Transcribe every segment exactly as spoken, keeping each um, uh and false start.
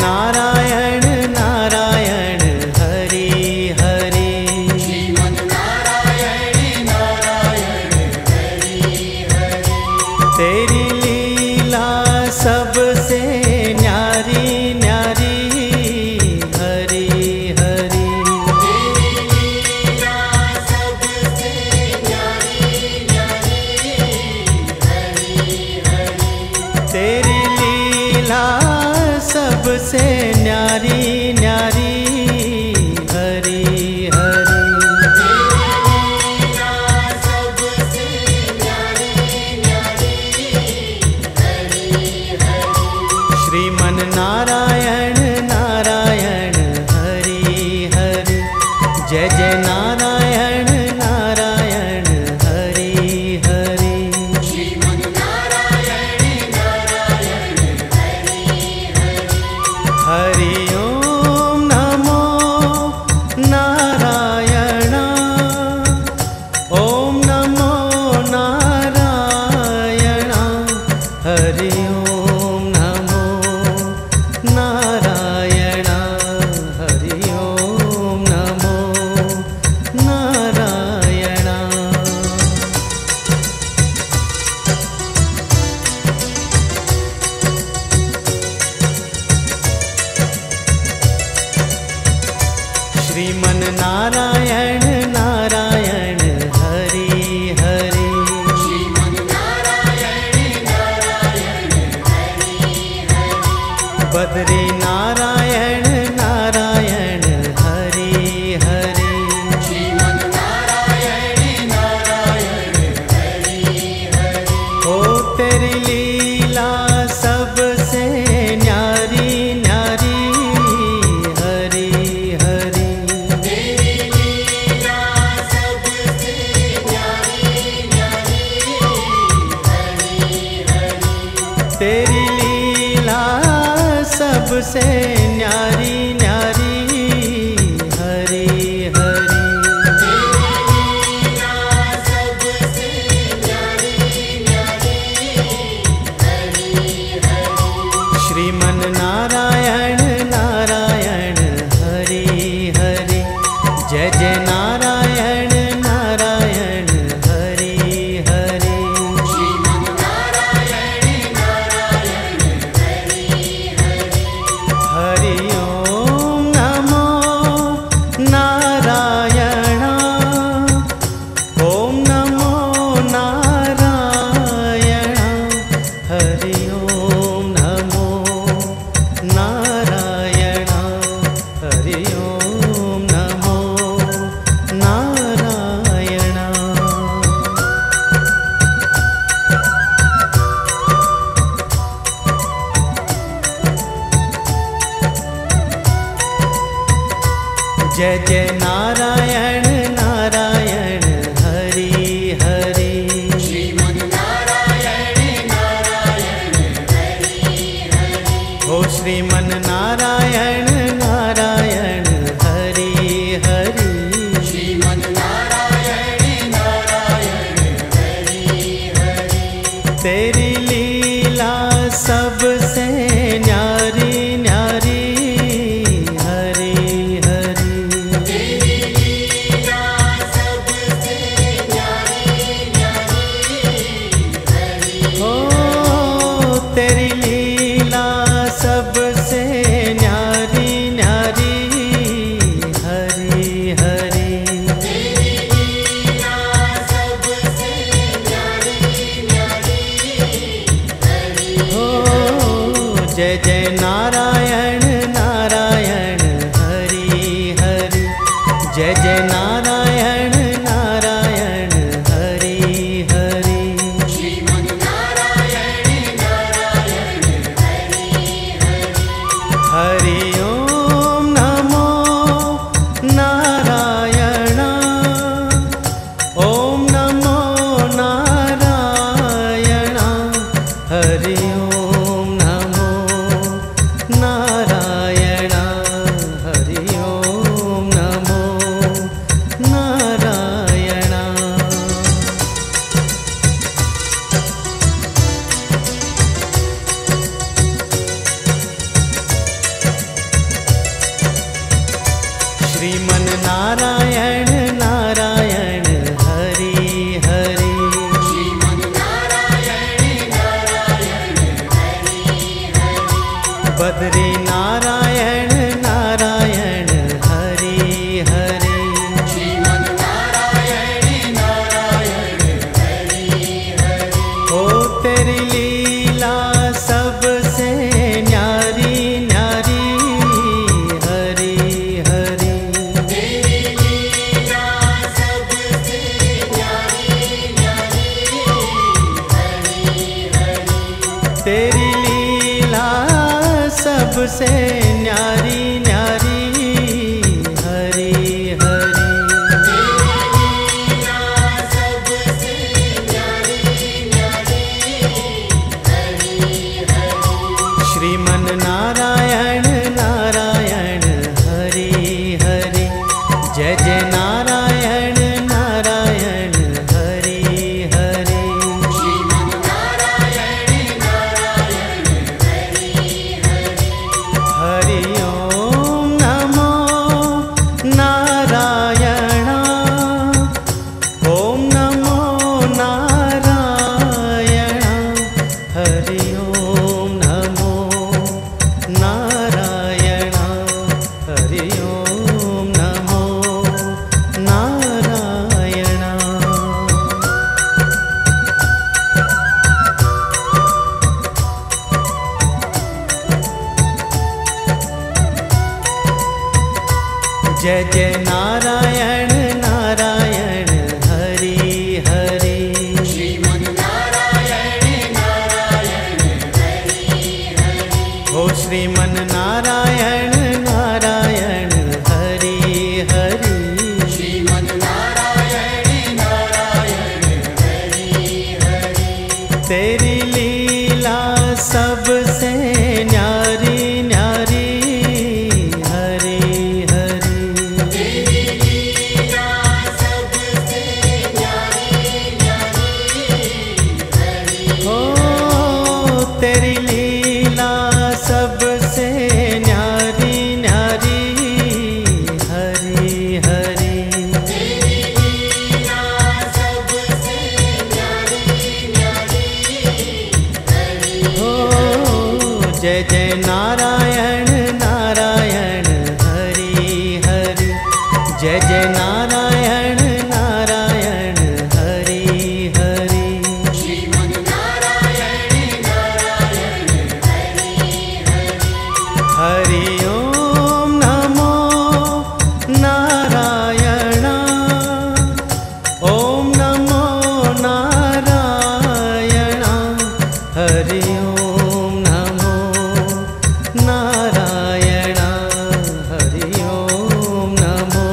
नारायण नारायण हरि हरि। श्रीमन नारायण नारायण हरि हरि। तेरी लीला सबसे न्यारी न्यारी हरि हरि। तेरी लीला सबसे न्यारी न्यारी हरि हरि। तेरी लीला सबसे न्यारी न्यारी हरि हरि। सबसे न्यारी न्यारी हरि हरि। श्रीमन नारायण नारायण हरि हरि। जय जय नारायण नारायण हरि हरि। श्रीमन नारायण नारायण हरि हरि। हरि ओम नमो नारायण। ओम नमो नारायण। हरि ओम नमो नारायण। हरि ओम नमो नारायण। श्रीमन नारायण नारायण हरि हरि। श्रीमन नारायण नारायण हरि हरि। बद्री नारायण नारायण हरि हरि। श्रीमन नारायण नारायण हरि हरि। ओ तेरी लीला सबसे न्यारी न्यारी हरि हरि। तेरी लीला सबसे न्यारी न्यारी हरि हरि। तेरी लीला सबसे न्यारी न्यारी हरि हरि। सबसे न्यारी न्यारी हरि हरि। श्रीमन नारायण नारायण हरि हरि। जय जय नारायण नारायण हरि हरि। श्रीमन नारायण नारायण हरि हरि। हरि ओम नमो नारायण। ओम नमो नारायण। हरि ओम नमो नारायण। हरि ओम नमो नारायण। जय जय नारायण नारायण हरि हरि। श्रीमन नारायण नारायण हरि हरि। ओ श्रीमन नारायण नारायण हरि हरि। श्रीमन नारायण नारायण हरि हरि। तेरी लीला सबसे न्यारी न्यारी हरि हरि। तेरी लीला सबसे न्यारी न्यारी हरि ओ तेरी लीला सबसे न्यारी न्यारी हरि हरि। तेरी लीला सबसे न्यारी न्यारी हरि ओ जय जय नारायण नारायण हरि हरि। जय जय नारायण नारायण हरि हरि। श्रीमन नारायण नारायण हरि हरि। हरि ओम नमो नारायण। ओम नमो नारायण। हरि ओम नमो नारायण। हरि ओम नमो नारायण। नारायण नारायण हरि हरि। श्रीमन नारायण नारायण हरि हरि। बद्री नारायण नारायण हरि हरि। श्रीमन नारायण नारायण हरि हरि। ओ तेरी लीला सबसे न्यारी न्यारी हरि हरि। तेरी लीला सबसे न्यारी न्यारी हरि हरि। तेरी लीला सबसे न्यारी न्यारी हरि हरि। श्रीमन नारायण नारायण हरि हरि। जय जय नारायण नारायण हरि हरि। श्रीमन नारायण नारायण हरि हरि। हरि ओम नमो नारायण। ओम नमो नारायण हरि। ओम नमो नारायण हरि। ओम नमो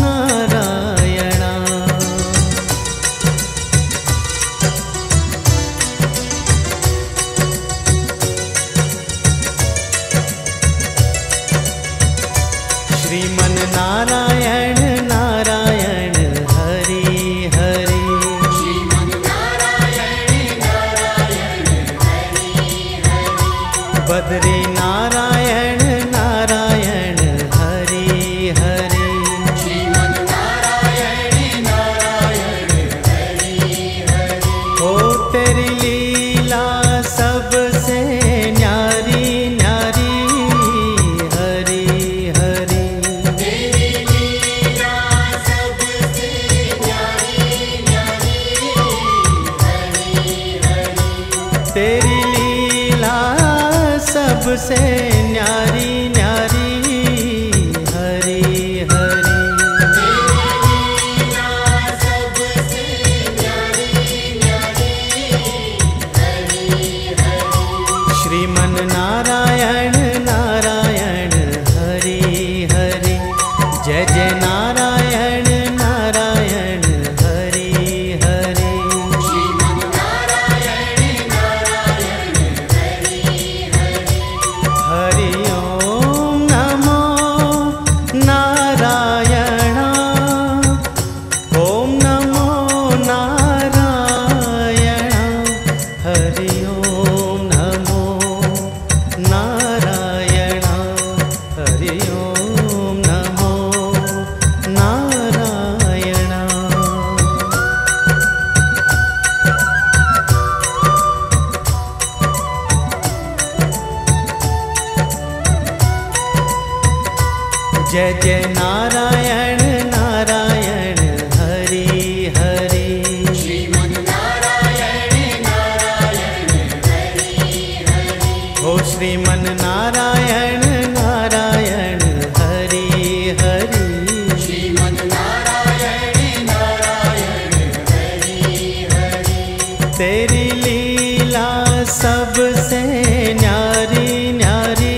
नारायण। जय जय नारायण नारायण हरि हरि। श्रीमन नारायण नारायण हरि हरि। ओ श्रीमन नारायण नारायण हरि हरि। श्रीमन नारायण नारायण हरि हरि। तेरी लीला सबसे न्यारी न्यारी हरि हरि। तेरी लीला सबसे न्यारी न्यारी हरि ओ तेरी लीला सबसे न्यारी न्यारी हरि हरि। तेरी लीला सबसे न्यारी न्यारी हरि ओ जय जय नारायण नारायण हरि हरि। जय जय नारायण नारायण हरि हरि। श्रीमन नारायण नारायण हरि हरि। हरि ओम नमो नारायण। ओम नमो नारायण हरि। ओम नमो नारायण हरि। ओम नमो नारायण। श्रीमन नारायण नारायण हरि हरि। श्रीमन नारायण नारायण हरि हरि। बद्री नारायण नारायण हरि हरि। श्रीमन नारायण नारायण हरि हरि। ओ तेरी लीला सबसे न्यारी न्यारी हरि हरि। तेरी लीला सबसे न्यारी न्यारी हरि हरि। तेरी लीला सबसे न्यारी न्यारी हरि हरि। श्रीमन नारायण नारायण हरि हरि। जय जय नारायण नारायण हरि हरि। श्रीमन नारायण नारायण हरि हरि। हरि ओम। जय जय नारायण नारायण हरि हरि। श्रीमन नारायण नारायण हरि हरि। ओ श्रीमन नारायण नारायण हरि हरि। श्रीमन नारायण नारायण हरि हरि। तेरी लीला सबसे न्यारी न्यारी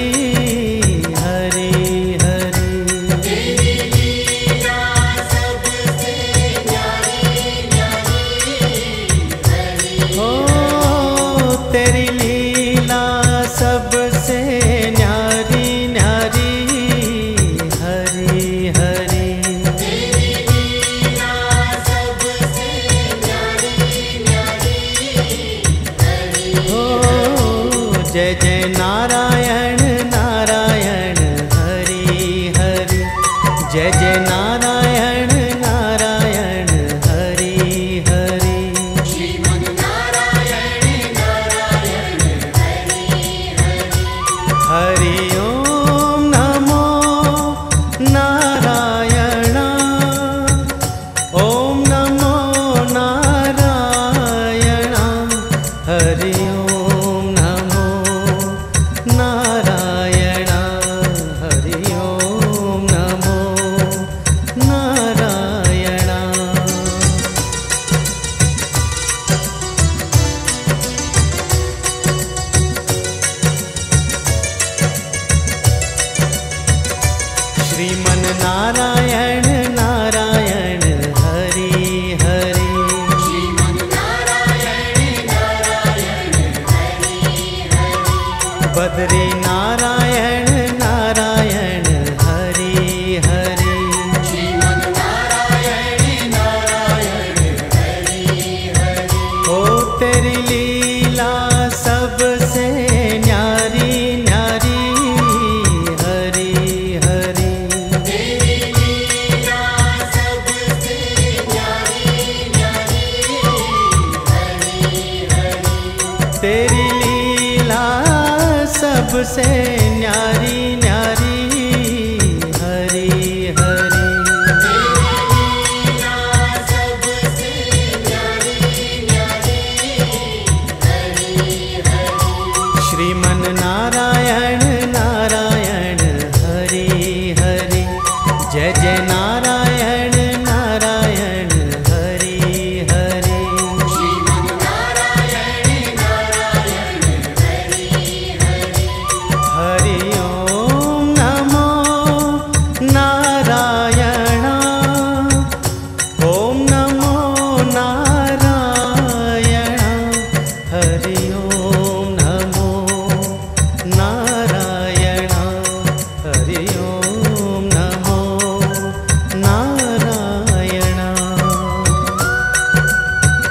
जय जय नारायण नारायण हरि हरि। जय जय नारायण नारायण हरि हरि। श्रीमन नारायण नारायण हरि हरि। हरि ओम नमो नारायण ओम नमो नारायण हरि। श्रीमन नारायण नारायण हरि हरि। श्रीमन नारायण नारायण हरि हरि। बद्री नारायण नारायण हरि हरि। श्रीमन नारायण नारायण हरि हरि। ओ तेरी लीला सबसे न्यारी न्यारी हरि हरि। तेरी लीला सबसे न्यारी न्यारी हरि हरि। तेरी लीला सबसे न्यारी न्यारी हरि हरि। श्रीमन नारायण नारायण हरि हरि। जय जय नारायण नारायण हरि हरि। हरि ओम नमो नारायण ओम नमो नारायण हरि। ओम नमो नारायण हरि। ओम नमो नारायण। जय जय नारायण नारायण हरि हरि। श्रीमन नारायण नारायण हरि हरि।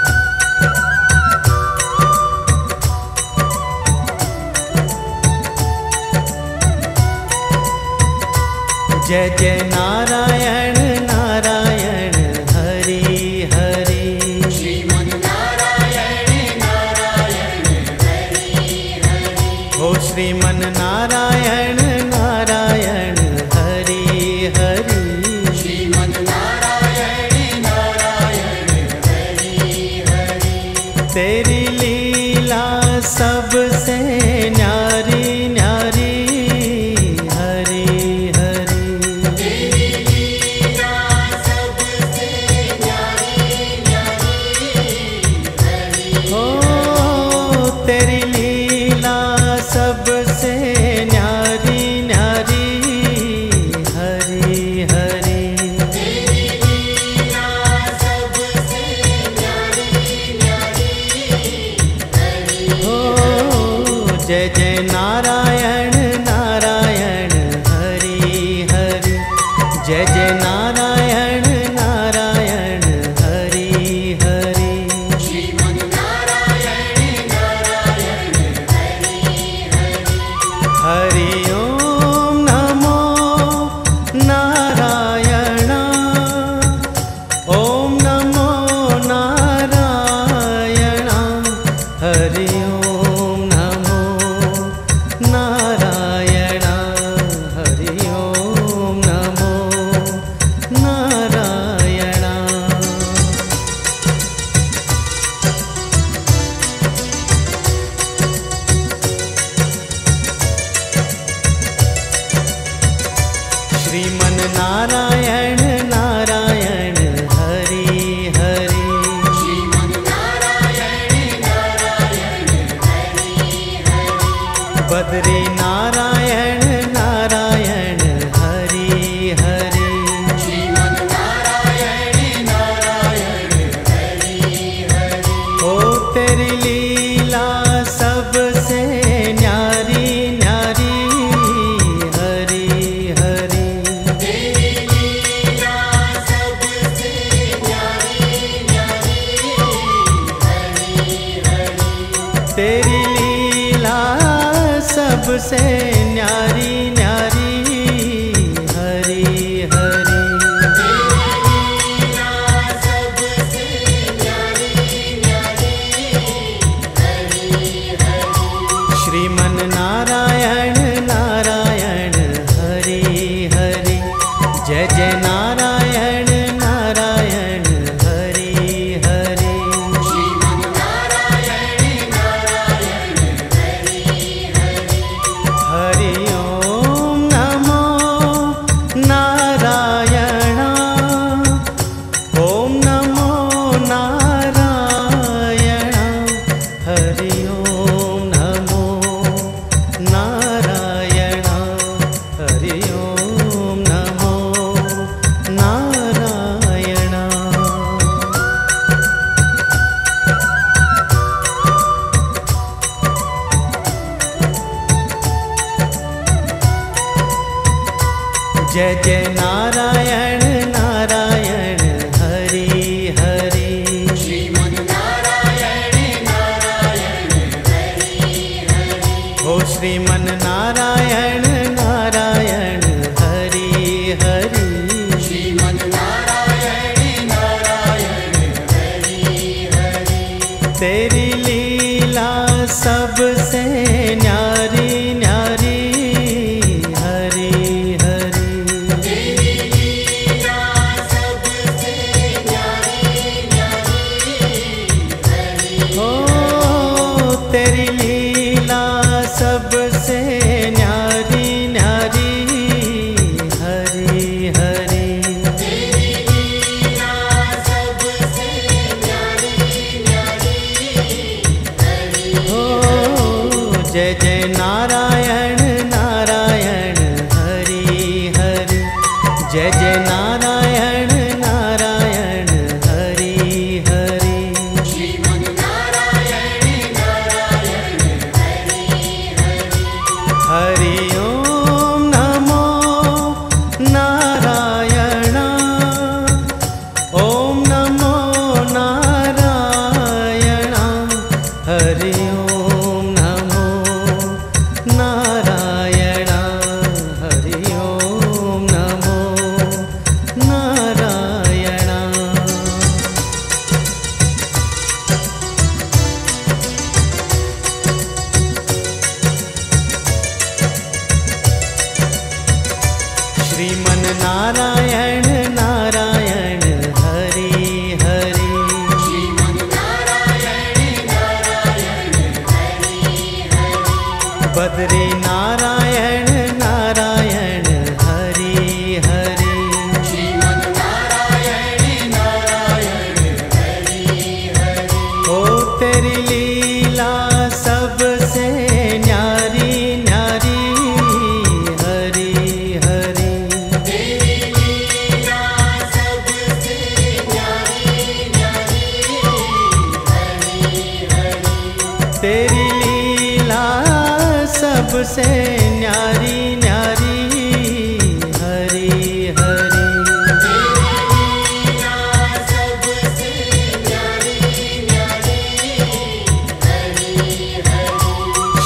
ओ श्रीमन नारायण नारायण हरि हरि। श्रीमन नारायण नारायण हरि हरि। तेरी लीला सबसे न्यारी न्यारी हरि हरि। तेरी लीला सबसे न्यारी न्यारी हरि। ओ तेरी लीला सबसे न्यारी न्यारी हरि हरि। तेरी लीला सबसे न्यारी न्यारी हरि ओ जय जय नारायण नारायण हरि हरि। जय जय नारायण नारायण हरि हरि। श्रीमन नारायण नारायण हरि हरि। हरि ओम नमो नारायण ओम नमो नारायण हरि ओम नमो नारायण। बद्री नारायण नारायण हरि हरि। श्रीमन नारायण नारायण हरि हरि। ओ तेरी लीला सबसे न्यारी न्यारी हरि हरि। तेरी लीला सबसे न्यारी न्यारी हरि हरि। तेरी सबसे न्यारी न्यारी हरि हरि। सबसे न्यारी न्यारी हरि हरि। श्रीमन नारायण नारायण हरि हरि। जय जय नारायण। जय जय नारायण नारायण हरि हरि। श्रीमन नारायण नारायण हरि हरि। ओ श्रीमन नारायण नारायण हरि हरि। श्रीमन नारायण नारायण हरि हरि। तेरी लीला सबसे न्यारी न्यारी नारायण नारायण हरि हरि। जय जय नारायण नारायण हरि हरि। श्रीमन नारायण नारायण हरि हरि। हरि ओम नमो नारायण। ओम नमो नारायण हरि। श्रीमन नारायण नारायण हरि हरि। श्रीमन नारायण नारायण हरि हरि। बद्री नारायण नारायण हरि हरि। श्रीमन नारायण नारायण हरि हरि। ओ तेरी लीला सबसे न्यारी न्यारी हरि हरि। तेरी लीला सबसे न्यारी न्यारी हरि हरि। तेरी लीला सबसे न्यारी न्यारी हरि हरि।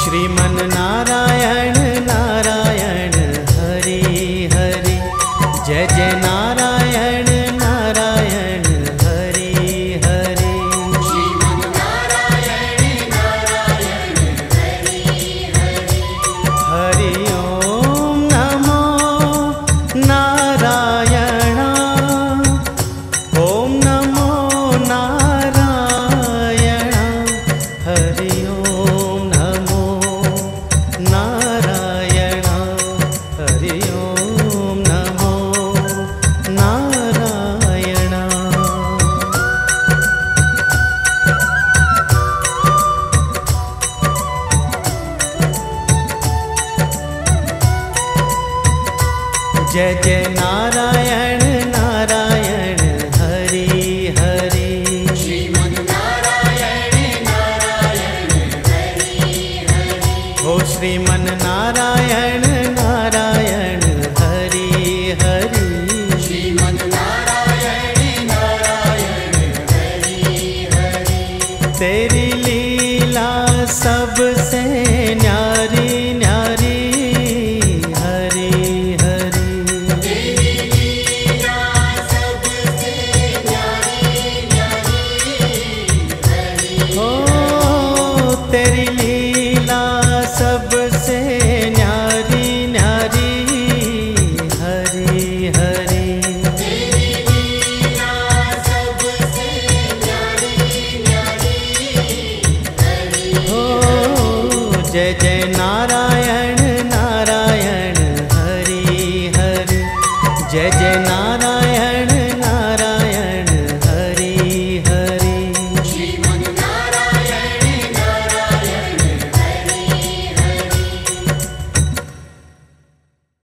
श्रीमन नारायण नारायण हरि हरि। जय जय नारायण नारायण हरि हरि। नारायण हरि ओम नमो जय जय नारायण नारायण हरि हरि। श्रीमन नारायण नारायण हरि हरि। हो श्रीमन नारायण नारायण हरि हरि। श्रीमन नारायण नारायण हरि हरि। तेरी लीला सबसे न्यारी न्यारी हरि हरि। तेरी लीला सबसे न्यारी न्यारी हरि। ओ तेरी लीला सबसे न्यारी न्यारी हरि हरि। तेरी लीला सबसे न्यारी न्यारी हरि। ओ जय जय